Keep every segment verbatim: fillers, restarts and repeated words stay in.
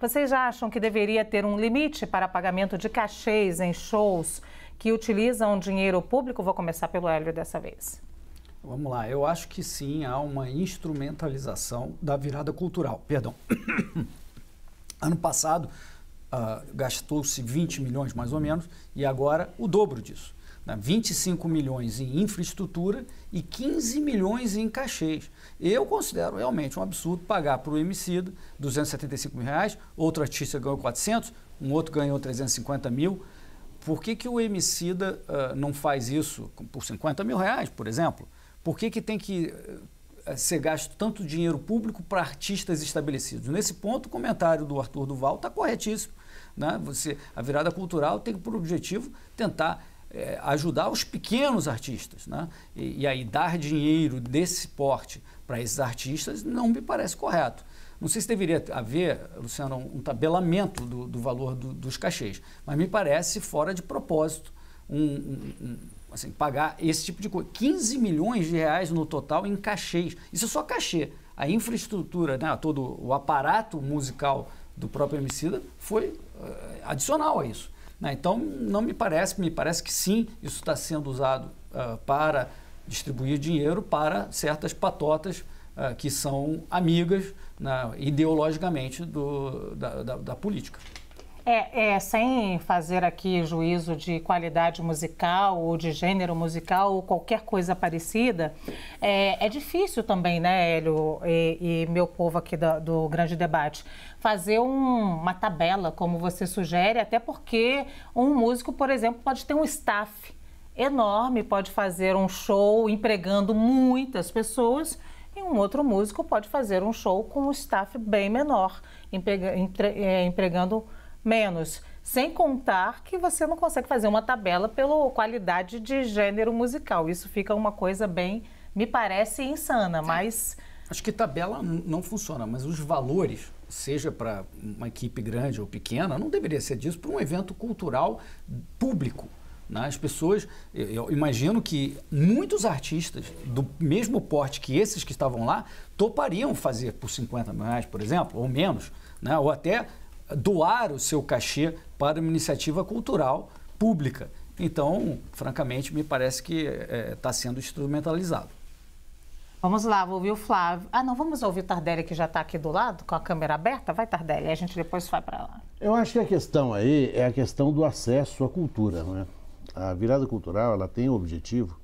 Vocês já acham que deveria ter um limite para pagamento de cachês em shows que utilizam dinheiro público? Vou começar pelo Helio dessa vez. Vamos lá, eu acho que sim, há uma instrumentalização da virada cultural. Perdão. Ano passado uh, gastou-se vinte milhões mais ou menos e agora o dobro disso. Né? vinte e cinco milhões em infraestrutura e quinze milhões em cachês. Eu considero realmente um absurdo pagar para o Emicida duzentos e setenta e cinco mil reais, outro artista ganhou quatrocentos, um outro ganhou trezentos e cinquenta mil. Por que que o Emicida uh, não faz isso por cinquenta mil reais, por exemplo? Por que que tem que uh, ser gasto tanto dinheiro público para artistas estabelecidos? Nesse ponto, o comentário do Arthur do Val está corretíssimo. Né? Você, a virada cultural tem por objetivo tentar é, ajudar os pequenos artistas. Né? E, e aí dar dinheiro desse porte para esses artistas não me parece correto. Não sei se deveria haver, Luciano, um tabelamento do, do valor do, dos cachês, mas me parece fora de propósito um, um, um, assim, pagar esse tipo de coisa. quinze milhões de reais no total em cachês. Isso é só cachê. A infraestrutura, né, todo o aparato musical do próprio Emicida foi uh, adicional a isso. Né? Então, não me parece, me parece que sim, isso está sendo usado uh, para distribuir dinheiro para certas patotas uh, que são amigas, Na, ideologicamente do, da, da, da política. É, é, sem fazer aqui juízo de qualidade musical ou de gênero musical ou qualquer coisa parecida, é, é difícil também, né, Helio e, e meu povo aqui do, do Grande Debate, fazer um, uma tabela, como você sugere, até porque um músico, por exemplo, pode ter um staff enorme, pode fazer um show empregando muitas pessoas, e um outro músico pode fazer um show com um staff bem menor, empregando menos. Sem contar que você não consegue fazer uma tabela pela qualidade de gênero musical. Isso fica uma coisa bem, me parece, insana, sim, mas... Acho que tabela não funciona, mas os valores, seja para uma equipe grande ou pequena, não deveria ser disso para um evento cultural público. As pessoas, eu imagino que muitos artistas do mesmo porte que esses que estavam lá topariam fazer por cinquenta mil reais, por exemplo, ou menos, né? Ou até doar o seu cachê para uma iniciativa cultural pública. Então, francamente, me parece que está é, sendo instrumentalizado. Vamos lá, vou ouvir o Flávio. Ah, não, vamos ouvir o Tardelli, que já está aqui do lado, com a câmera aberta. Vai, Tardelli, a gente depois vai para lá. Eu acho que a questão aí é a questão do acesso à cultura, não é? A virada cultural ela tem o objetivo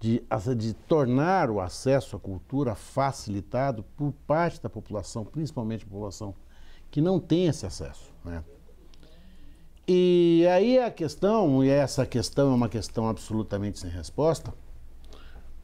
de, de tornar o acesso à cultura facilitado por parte da população, principalmente a população que não tem esse acesso. Né? E aí a questão, e essa questão é uma questão absolutamente sem resposta,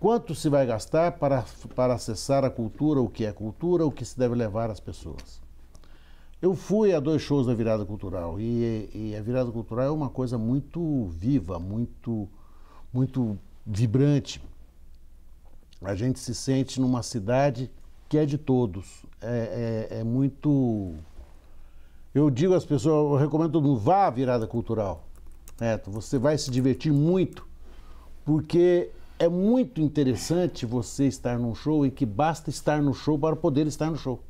quanto se vai gastar para, para acessar a cultura, o que é cultura, o que se deve levar às pessoas? Eu fui a dois shows da Virada Cultural e, e a Virada Cultural é uma coisa muito viva, muito, muito vibrante. A gente se sente numa cidade que é de todos. É, é, é muito... Eu digo às pessoas, eu recomendo todo mundo, vá à Virada Cultural. É, você vai se divertir muito, porque é muito interessante você estar num show e que basta estar no show para poder estar no show.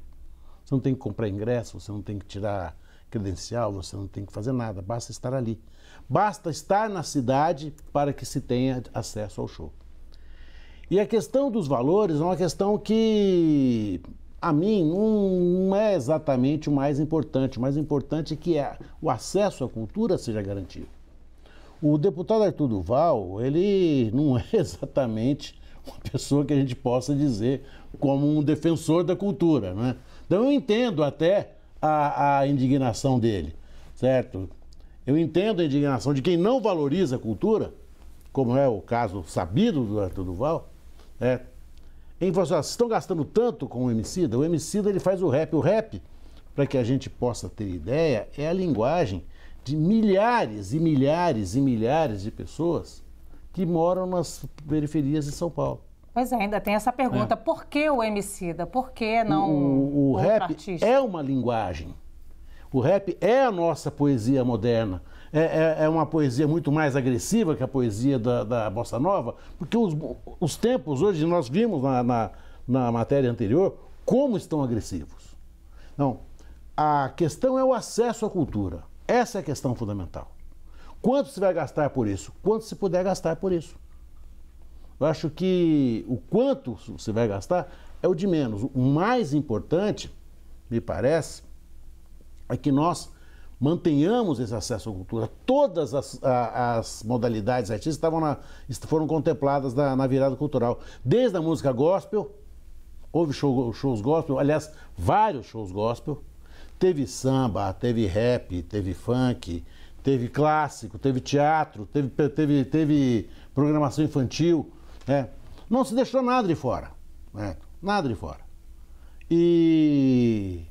Você não tem que comprar ingresso, você não tem que tirar credencial, você não tem que fazer nada, basta estar ali. Basta estar na cidade para que se tenha acesso ao show. E a questão dos valores é uma questão que, a mim, não é exatamente o mais importante. O mais importante é que o acesso à cultura seja garantido. O deputado Arthur do Val, ele não é exatamente uma pessoa que a gente possa dizer como um defensor da cultura, né? Então eu entendo até a, a indignação dele, certo? Eu entendo a indignação de quem não valoriza a cultura, como é o caso sabido do Arthur do Val, né? Em falar, vocês estão gastando tanto com o Emicida? O Emicida ele faz o rap. O rap, para que a gente possa ter ideia, é a linguagem de milhares e milhares e milhares de pessoas que moram nas periferias de São Paulo. Pois é, ainda tem essa pergunta, é. Por que o Emicida? Por que não o, o rap artista? É uma linguagem. O rap é a nossa poesia moderna. É, é, é uma poesia muito mais agressiva que a poesia da, da Bossa Nova, porque os, os tempos hoje, nós vimos na, na, na matéria anterior, como estão agressivos. Não, A questão é o acesso à cultura. Essa é a questão fundamental. Quanto se vai gastar por isso? Quanto se puder gastar por isso. Eu acho que o quanto se vai gastar é o de menos. O mais importante, me parece, é que nós mantenhamos esse acesso à cultura. Todas as, a, as modalidades artísticas estavam na, foram contempladas na, na virada cultural. Desde a música gospel, houve show, shows gospel, aliás, vários shows gospel. Teve samba, teve rap, teve funk, teve clássico, teve teatro, teve, teve, teve programação infantil, né? Não se deixou nada de fora, né? Nada de fora. E,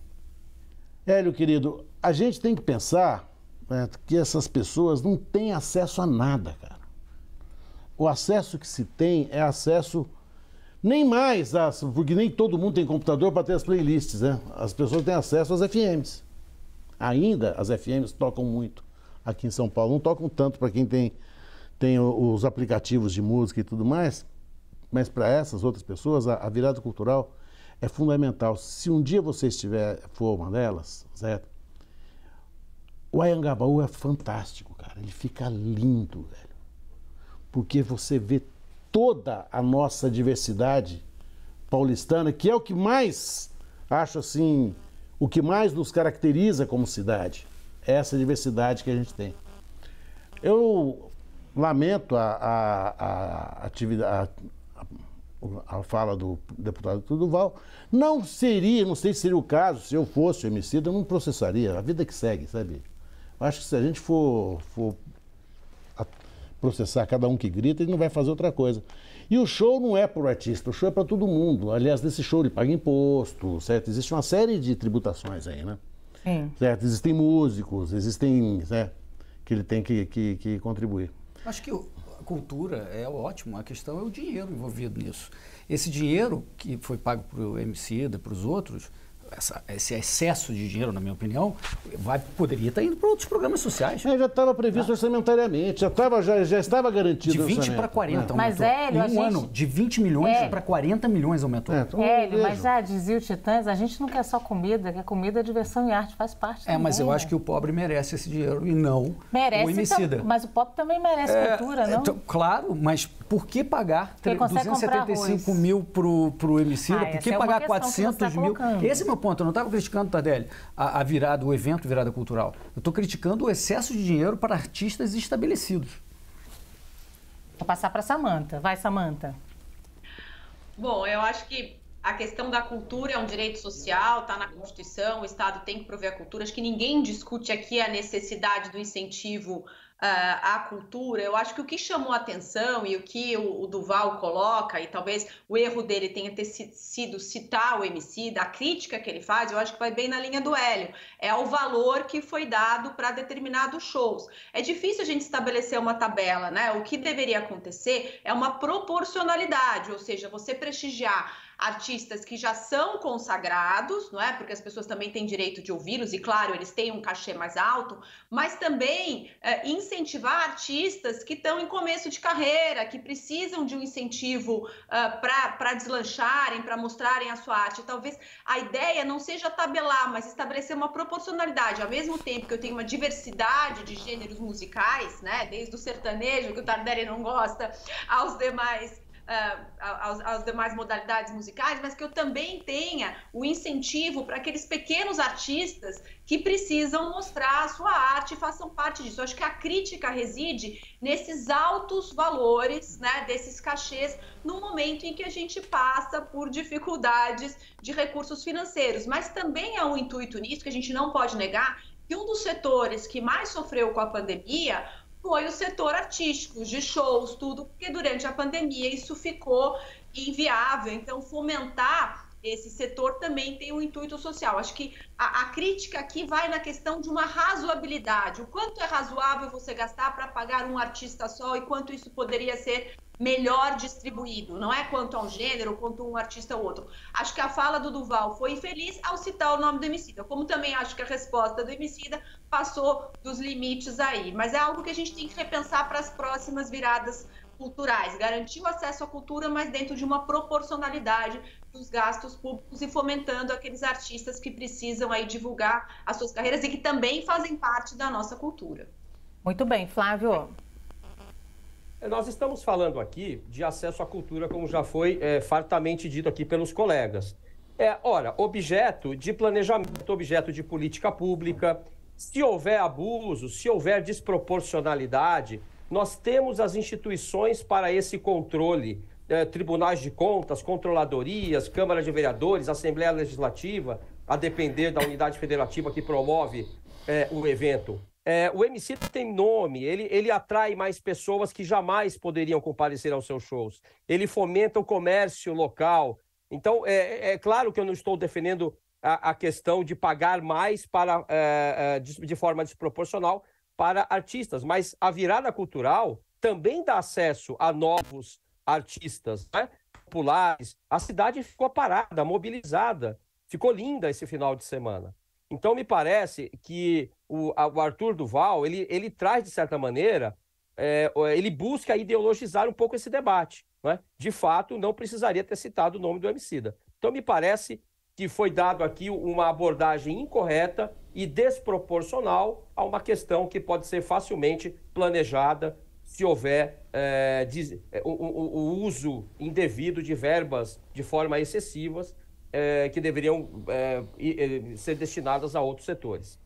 Hélio, querido, a gente tem que pensar, né, que essas pessoas não têm acesso a nada, cara. O acesso que se tem é acesso nem mais, às, porque nem todo mundo tem computador para ter as playlists, né? As pessoas têm acesso às F Ms. Ainda as F Ms tocam muito aqui em São Paulo. Não tocam tanto para quem tem, tem os aplicativos de música e tudo mais, mas para essas outras pessoas a, a virada cultural é fundamental. Se um dia você estiver, for uma delas, certo? O Anhangabaú é fantástico, cara. Ele fica lindo, velho. Porque você vê toda a nossa diversidade paulistana, que é o que mais, acho assim, o que mais nos caracteriza como cidade. Essa diversidade que a gente tem. Eu lamento a, a, a atividade... A, a, a fala do deputado Arthur do Val. Não seria, não sei se seria o caso, se eu fosse o Emicida, eu não processaria. A vida que segue, sabe? Acho que se a gente for, for processar cada um que grita, ele não vai fazer outra coisa. E o show não é para o artista, o show é para todo mundo. Aliás, nesse show ele paga imposto, certo? Existe uma série de tributações aí, né? Sim. Certo? Existem músicos, existem, né, que ele tem que, que, que contribuir. Acho que a cultura é ótimo, a questão é o dinheiro envolvido nisso. Esse dinheiro que foi pago para o Emicida, para os outros... Essa, esse excesso de dinheiro, na minha opinião, vai, poderia estar indo para outros programas sociais. É, já estava previsto ah. orçamentariamente, já, tava, já, já estava garantido. De vinte para quarenta, né? Mas, Hélio, em um gente... ano, de vinte milhões é. para quarenta milhões aumentou. É, então, Hélio, mas já dizia o Titãs, a gente não quer só comida, quer comida, diversão e arte, faz parte também. É, mas eu acho que o pobre merece esse dinheiro e não merece, o Emicida. Então, mas o pobre também merece é, cultura, não? Então, claro, mas por que pagar duzentos e setenta e cinco mil para o Emicida? Ah, por que é pagar quatrocentos mil? Tá, esse é meu ponto, eu não estava criticando, Tardelli, a, a virada, o evento virada cultural. Eu estou criticando o excesso de dinheiro para artistas estabelecidos. Vou passar para a Samantha. Vai, Samantha. Bom, eu acho que a questão da cultura é um direito social, está na Constituição, o Estado tem que prover a cultura. Acho que ninguém discute aqui a necessidade do incentivo uh, à cultura. Eu acho que o que chamou a atenção e o que o, o Duval coloca, e talvez o erro dele tenha ter sido citar o Emicida, a crítica que ele faz, eu acho que vai bem na linha do Hélio. É o valor que foi dado para determinados shows. É difícil a gente estabelecer uma tabela, né? O que deveria acontecer é uma proporcionalidade, ou seja, você prestigiar artistas que já são consagrados, não é? Porque as pessoas também têm direito de ouvi-los e, claro, eles têm um cachê mais alto, mas também é, incentivar artistas que estão em começo de carreira, que precisam de um incentivo uh, para deslancharem, para mostrarem a sua arte. Talvez a ideia não seja tabelar, mas estabelecer uma proporcionalidade. Ao mesmo tempo que eu tenho uma diversidade de gêneros musicais, né? Desde o sertanejo, que o Tardelli não gosta, aos demais... Uh, aos, aos demais modalidades musicais, mas que eu também tenha o incentivo para aqueles pequenos artistas que precisam mostrar a sua arte e façam parte disso. Eu acho que a crítica reside nesses altos valores, né, desses cachês, no momento em que a gente passa por dificuldades de recursos financeiros. Mas também há um intuito nisso, que a gente não pode negar, que um dos setores que mais sofreu com a pandemia foi o setor artístico, de shows, tudo, porque durante a pandemia isso ficou inviável. Então, fomentar esse setor também tem um intuito social. Acho que a, a crítica aqui vai na questão de uma razoabilidade. O quanto é razoável você gastar para pagar um artista só e quanto isso poderia ser melhor distribuído. Não é quanto a um gênero, quanto um artista ou outro. Acho que a fala do Duval foi infeliz ao citar o nome do Emicida, como também acho que a resposta do Emicida passou dos limites aí. Mas é algo que a gente tem que repensar para as próximas viradas culturais, garantir o acesso à cultura, mas dentro de uma proporcionalidade dos gastos públicos e fomentando aqueles artistas que precisam aí divulgar as suas carreiras e que também fazem parte da nossa cultura. Muito bem, Flávio. Nós estamos falando aqui de acesso à cultura, como já foi é, fartamente dito aqui pelos colegas. É, ora, objeto de planejamento, objeto de política pública, se houver abuso, se houver desproporcionalidade, nós temos as instituições para esse controle, é, tribunais de contas, controladorias, Câmara de Vereadores, Assembleia Legislativa, a depender da unidade federativa que promove é, o evento. É, o Emicida tem nome, ele, ele atrai mais pessoas que jamais poderiam comparecer aos seus shows. Ele fomenta o comércio local. Então, é, é claro que eu não estou defendendo a, a questão de pagar mais para, é, de, de forma desproporcional para artistas, mas a virada cultural também dá acesso a novos artistas, né, populares. A cidade ficou parada, mobilizada, ficou linda esse final de semana. Então, me parece que o, o Arthur do Val, ele, ele traz, de certa maneira, é, ele busca ideologizar um pouco esse debate, né? De fato, não precisaria ter citado o nome do Emicida. Então, me parece que foi dado aqui uma abordagem incorreta e desproporcional a uma questão que pode ser facilmente planejada se houver é, de, o, o, o uso indevido de verbas de forma excessivas, É, que deveriam é, ser destinadas a outros setores.